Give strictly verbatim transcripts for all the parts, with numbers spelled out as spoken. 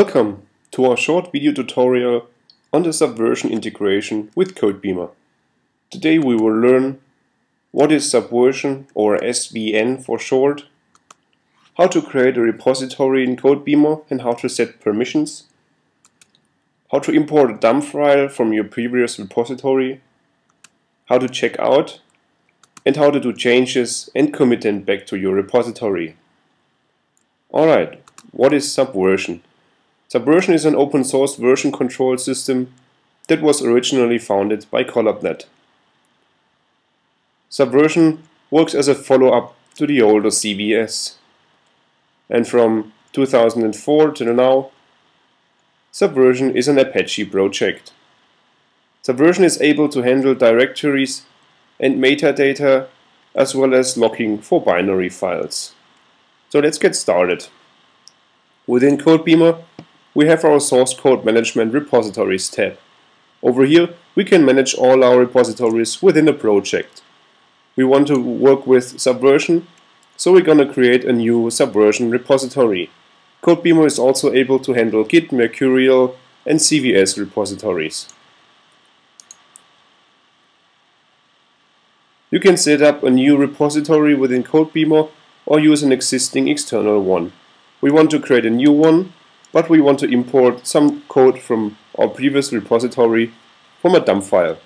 Welcome to our short video tutorial on the Subversion integration with CodeBeamer. Today we will learn what is Subversion, or S V N for short, how to create a repository in CodeBeamer and how to set permissions, how to import a dump file from your previous repository, how to check out, and how to do changes and commit them back to your repository. Alright, what is Subversion? Subversion is an open source version control system that was originally founded by CollabNet. Subversion works as a follow-up to the older C V S. And from two thousand four till now, Subversion is an Apache project. Subversion is able to handle directories and metadata as well as locking for binary files. So let's get started. Within CodeBeamer, we have our source code management repositories tab. Over here, we can manage all our repositories within a project. We want to work with Subversion, so we're going to create a new Subversion repository. CodeBeamer is also able to handle Git, Mercurial, and C V S repositories. You can set up a new repository within CodeBeamer or use an existing external one. We want to create a new one, but we want to import some code from our previous repository from a dump file.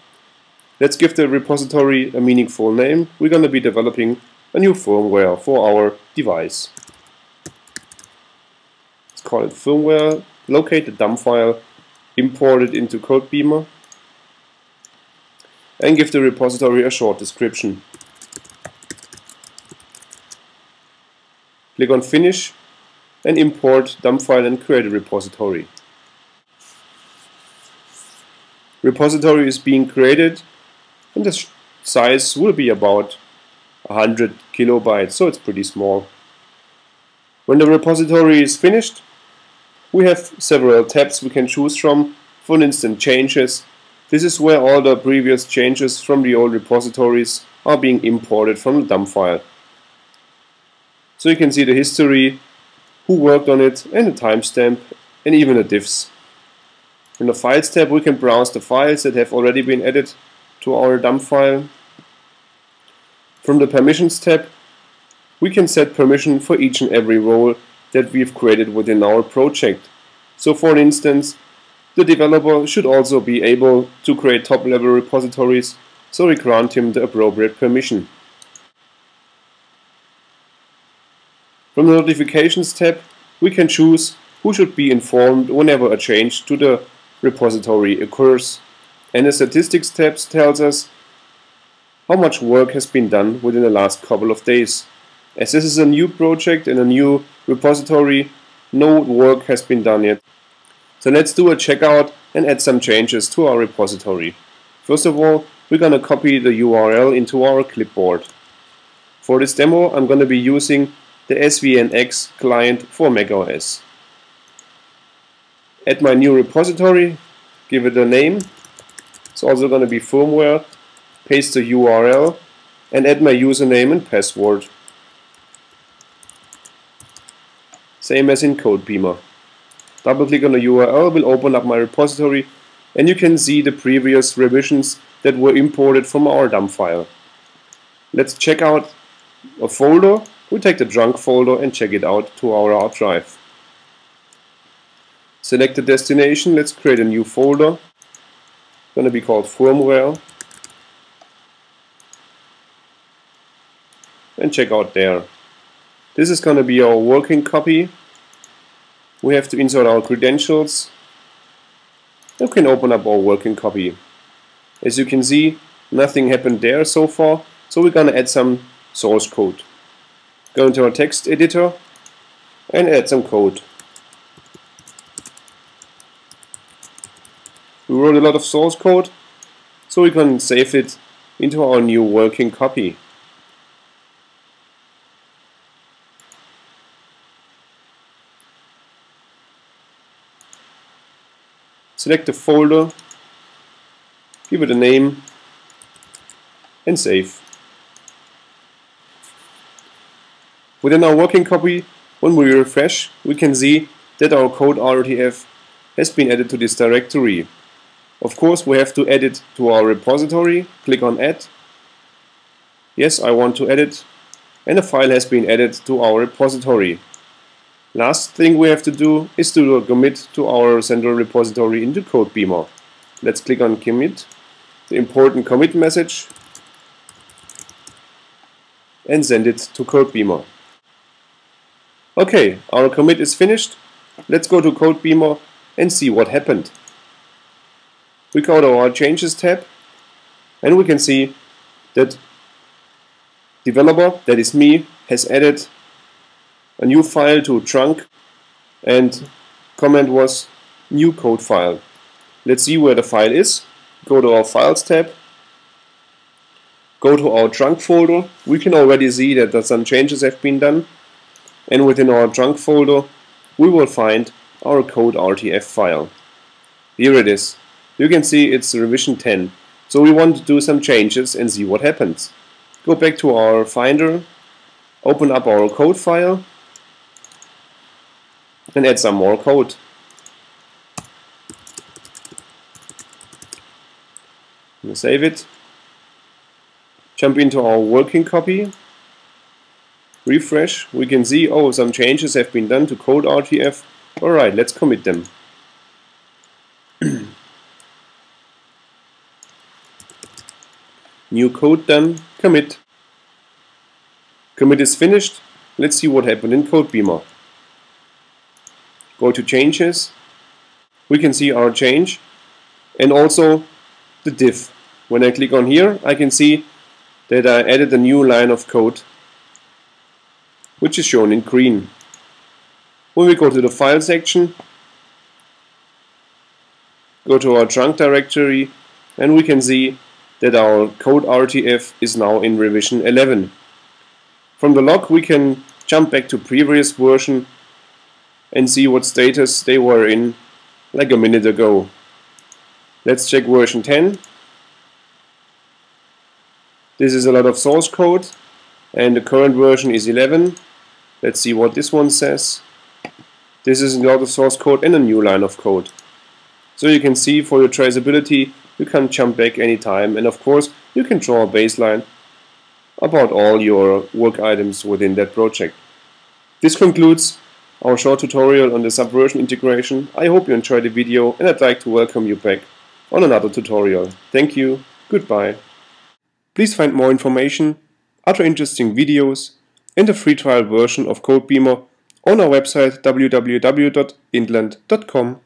Let's give the repository a meaningful name. We're going to be developing a new firmware for our device. Let's call it firmware, locate the dump file, import it into CodeBeamer, and give the repository a short description. Click on Finish and import dump file and create a repository. Repository is being created and the size will be about one hundred kilobytes, so it's pretty small. When the repository is finished, we have several tabs we can choose from. For instance, changes. This is where all the previous changes from the old repositories are being imported from the dump file. So you can see the history, who worked on it, and a timestamp, and even the diffs. In the Files tab, we can browse the files that have already been added to our dump file. From the Permissions tab, we can set permission for each and every role that we've created within our project. So for instance, the developer should also be able to create top-level repositories, so we grant him the appropriate permission. From the Notifications tab, we can choose who should be informed whenever a change to the repository occurs. And the Statistics tab tells us how much work has been done within the last couple of days. As this is a new project and a new repository, no work has been done yet. So let's do a checkout and add some changes to our repository. First of all, we're going to copy the U R L into our clipboard. For this demo, I'm going to be using the S V N X client for macOS. Add my new repository, give it a name, it's also going to be firmware, paste the U R L, and add my username and password. Same as in CodeBeamer. Double click on the U R L, will open up my repository, and you can see the previous revisions that were imported from our dump file. Let's check out a folder. We take the junk folder and check it out to our hard drive. Select the destination, let's create a new folder. It's going to be called firmware. And check out there. This is going to be our working copy. We have to insert our credentials. We can open up our working copy. As you can see, nothing happened there so far, so we're going to add some source code. Go into our text editor and add some code. We wrote a lot of source code, so we can save it into our new working copy. Select the folder, give it a name, and save. Within our working copy, when we refresh, we can see that our code R T F has been added to this directory. Of course, we have to add it to our repository. Click on Add. Yes, I want to add it. And the file has been added to our repository. Last thing we have to do is to do a commit to our central repository into CodeBeamer. Let's click on Commit, the important commit message, and send it to CodeBeamer. Okay, our commit is finished. Let's go to CodeBeamer and see what happened. We go to our Changes tab, and we can see that developer, that is me, has added a new file to trunk, and comment was new code file. Let's see where the file is. Go to our Files tab, go to our trunk folder. We can already see that some changes have been done, and within our trunk folder we will find our code R T F file. Here it is. You can see it's revision ten. So we want to do some changes and see what happens. Go back to our Finder, open up our code file, and add some more code. Save it. Jump into our working copy. Refresh. We can see, oh, some changes have been done to code R T F. Alright, let's commit them. New code done. Commit. Commit is finished. Let's see what happened in CodeBeamer. Go to Changes. We can see our change and also the diff. When I click on here, I can see that I added a new line of code, which is shown in green. When we go to the File section, go to our trunk directory, and we can see that our code R T F is now in revision eleven. From the log we can jump back to previous version and see what status they were in like a minute ago. Let's check version ten. This is a lot of source code, and the current version is eleven. Let's see what this one says. This is a lot of source code and a new line of code. So you can see, for your traceability, you can jump back anytime, and of course you can draw a baseline about all your work items within that project. This concludes our short tutorial on the Subversion integration. I hope you enjoyed the video, and I'd like to welcome you back on another tutorial. Thank you, goodbye. Please find more information, other interesting videos, and a free trial version of CodeBeamer on our website w w w dot intland dot com.